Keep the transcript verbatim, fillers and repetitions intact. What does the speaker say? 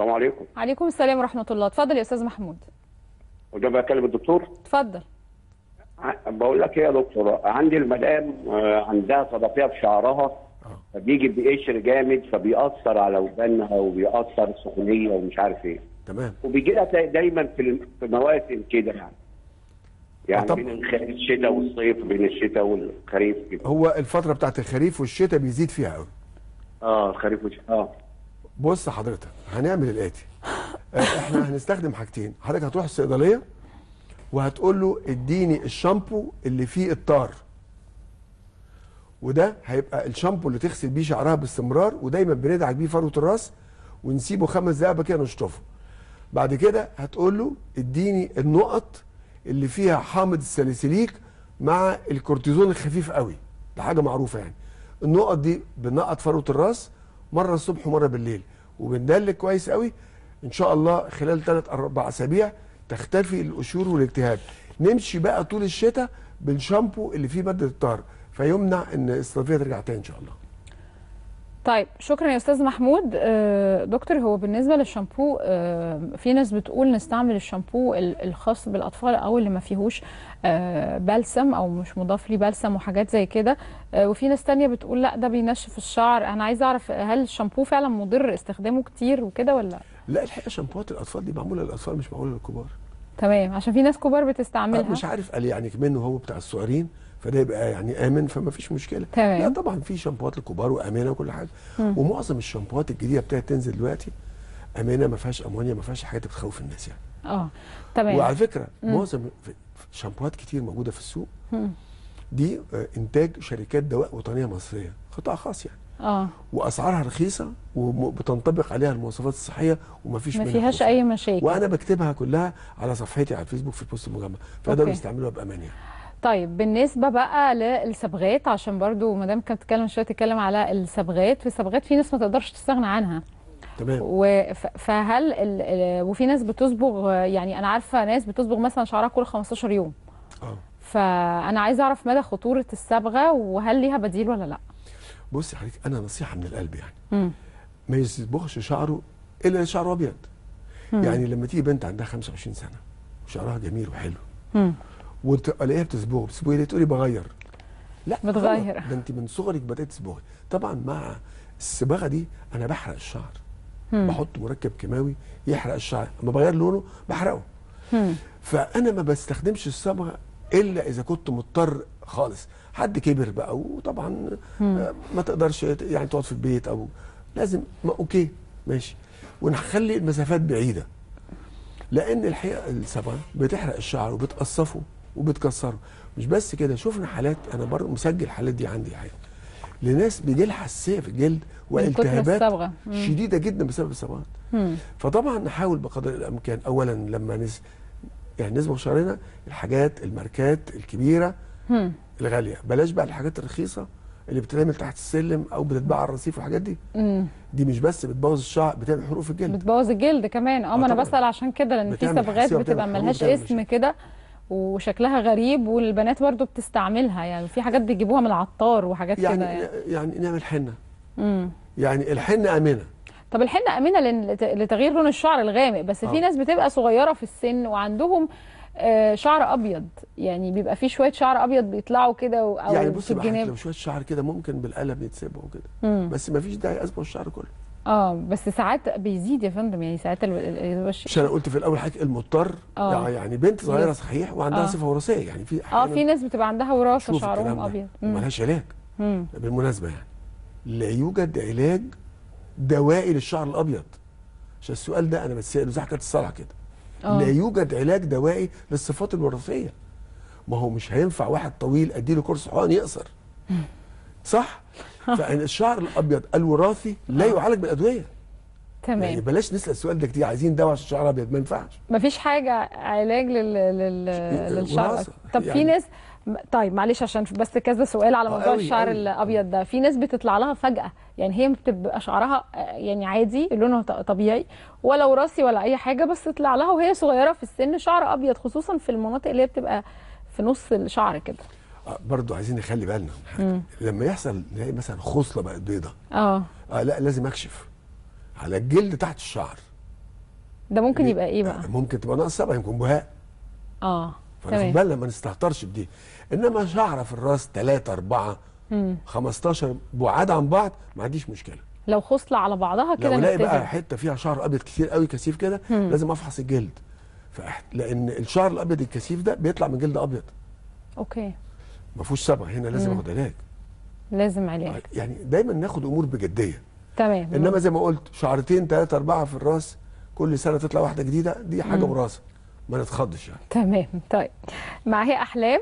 السلام عليكم. عليكم السلام ورحمه الله. اتفضل يا استاذ محمود. وده بكلم الدكتور. اتفضل. بقول لك ايه يا دكتور، عندي المدام عندها صدفيه في شعرها، فبيجي بقشر جامد، فبيأثر على ودانها وبيأثر السخونيه ومش عارف ايه. تمام. وبيجي لها دايما في مواسم كده يعني. يعني طب. بين الشتاء والصيف، بين الشتاء والخريف كده. هو الفتره بتاعت الخريف والشتاء بيزيد فيها قوي. اه الخريف والشتاء. اه. بص حضرتك، هنعمل الاتي. احنا هنستخدم حاجتين، حضرتك هتروح الصيدليه وهتقول له اديني الشامبو اللي فيه الطار. وده هيبقى الشامبو اللي تغسل بيه شعرها باستمرار، ودايما بندعك بيه فروه الراس ونسيبه خمس دقائق كده نشطفه. بعد كده هتقول له اديني النقط اللي فيها حامض الساليسيليك مع الكورتيزون الخفيف قوي، ده حاجه معروفه يعني. النقط دي بنقط فروه الراس مره الصبح ومره بالليل، وبندلك كويس قوي. ان شاء الله خلال ثلاث اربع اسابيع تختفي القشور والالتهاب. نمشي بقى طول الشتاء بالشامبو اللي فيه ماده الطار، فيمنع ان الصدفيه ترجع تاني ان شاء الله. طيب شكرا يا استاذ محمود. دكتور، هو بالنسبه للشامبو في ناس بتقول نستعمل الشامبو الخاص بالاطفال او اللي ما فيهوش بلسم او مش مضاف ليه بلسم وحاجات زي كده، وفي ناس تانية بتقول لا ده بينشف الشعر. انا عايزه اعرف هل الشامبو فعلا مضر استخدامه كتير وكده ولا لا؟ الحقيقه شامبوات الاطفال دي معموله للاطفال مش معموله للكبار. تمام، عشان في ناس كبار بتستعملها. مش عارف قال يعني منه هو بتاع السعرين، فده يبقى يعني امن فما فيش مشكله. تمام. لا طبعا في شامبوات للكبار وامنه وكل حاجه. مم. ومعظم الشامبوات الجديده ابتدت تنزل دلوقتي امنه، ما فيهاش امونيا، ما فيهاش حاجات بتخوف الناس يعني. اه تمام. وعلى فكره مم. معظم شامبوات كتير موجوده في السوق مم. دي انتاج شركات دواء وطنيه مصريه، قطاع خاص يعني. اه واسعارها رخيصه وبتنطبق عليها المواصفات الصحيه وما فيش ما فيهاش اي مشاكل، وانا بكتبها كلها على صفحتي على الفيسبوك في البوست المجمع، فقدروا يستعملوها بامان يعني. طيب بالنسبه بقى للصبغات، عشان برضو مدام كانت بتتكلم شويه تتكلم على الصبغات، في الصبغات في ناس ما تقدرش تستغنى عنها. تمام. فهل ال... وفي ناس بتصبغ، يعني انا عارفه ناس بتصبغ مثلا شعرها كل خمستاشر يوم. اه فانا عايزه اعرف مدى خطوره الصبغه وهل ليها بديل ولا لا؟ بصي حضرتك، انا نصيحه من القلب يعني. امم ما يصبغش شعره الا شعره ابيض. يعني لما تيجي بنت عندها خمسة وعشرين سنه وشعرها جميل وحلو. امم وتلاقيها بتصبغه، بتصبغي ليه؟ تقولي بغير. لا بتغير، ده انت من صغرك بدات تصبغي. طبعا مع الصباغه دي انا بحرق الشعر. مم. بحط مركب كيماوي يحرق الشعر، اما بغير لونه بحرقه. مم. فانا ما بستخدمش الصبغه الا اذا كنت مضطر خالص، حد كبر بقى وطبعا مم. ما تقدرش يعني تقعد في البيت او لازم ما اوكي ماشي، ونخلي المسافات بعيده، لان الحقيقه الصبغه بتحرق الشعر وبتقصفه وبتكسره. مش بس كده، شفنا حالات، انا برضه مسجل الحالات دي عندي الحقيقه، لناس بيجي لها حساسيه في الجلد والتهابات شديده جدا بسبب الصبغات. فطبعا نحاول بقدر الامكان اولا لما نس يعني نصبغ شعرنا الحاجات الماركات الكبيره مم. الغاليه، بلاش بقى الحاجات الرخيصه اللي بتتعمل تحت السلم او بتتباع على الرصيف والحاجات دي. مم. دي مش بس بتبوظ الشعر، بتعمل حروق في الجلد، بتبوظ الجلد كمان. اه ما انا بسال عشان كده، لان في صبغات بتبقى مالهاش اسم كده وشكلها غريب، والبنات برضو بتستعملها يعني، في حاجات بيجيبوها من العطار وحاجات يعني كده يعني. يعني نعمل حنه. امم يعني الحنه امنه. طب الحنه امنه لتغيير لون الشعر الغامق، بس أوه. في ناس بتبقى صغيره في السن وعندهم آه شعر ابيض، يعني بيبقى في شويه شعر ابيض بيطلعوا كده او يعني بص بقى لو شويه شعر كده ممكن بالقلم يتسبوا كده، بس ما فيش داعي اصبغ الشعر كله. اه بس ساعات بيزيد يا فندم يعني، ساعات الوش مش انا قلت في الاول حضرتك المضطر. آه. يعني بنت صغيره صحيح وعندها آه. صفه وراثيه يعني، في اه في ناس بتبقى عندها وراثه شعرهم ابيض ومالهاش علاج. مم. بالمناسبه يعني لا يوجد علاج دوائي للشعر الابيض، عشان السؤال ده انا بتساله زي حكايه الصلع كده. آه. لا يوجد علاج دوائي للصفات الوراثيه، ما هو مش هينفع واحد طويل اديله قرص حقن يقصر. مم. صح؟ فالشعر الابيض الوراثي لا يعالج بالادويه. تمام. يعني بلاش نسال السؤال ده كتير، عايزين دواء عشان الشعر الابيض، ما ينفعش. مفيش حاجه علاج لل... لل... للشعر. طب يعني... في ناس طيب معلش عشان بس كذا سؤال على موضوع أوي الشعر أوي. الابيض ده، في ناس بتطلع لها فجاه، يعني هي بتبقى شعرها يعني عادي لونه طبيعي ولا وراثي ولا اي حاجه، بس تطلع لها وهي صغيره في السن شعر ابيض، خصوصا في المناطق اللي هي بتبقى في نص الشعر كده. برضه عايزين نخلي بالنا من حاجه، لما يحصل نلاقي مثلا خصله بقت بيضه اه لا لازم اكشف على الجلد تحت الشعر. ده ممكن يبقى ايه بقى؟ ممكن تبقى ناقص سبعه، يمكن بهاء. اه تمام. فانا بالنا ما نستهترش بدي، انما شعره في الراس ثلاثه اربعه خمستاشر بعاد عن بعض ما عنديش مشكله. لو خصله على بعضها كده لو الاقي بقى حته فيها شعر ابيض كتير قوي كثيف كده لازم افحص الجلد، لان الشعر الابيض الكثيف ده بيطلع من جلد ابيض. اوكي. ما فيهوش سبع، هنا لازم اخد علاج. لازم علاج. يعني دايما ناخد امور بجديه. تمام. انما زي ما قلت شعرتين ثلاثه اربعه في الراس كل سنه تطلع واحده جديده، دي حاجه وراثه ما نتخضش يعني. تمام. طيب، معايا احلام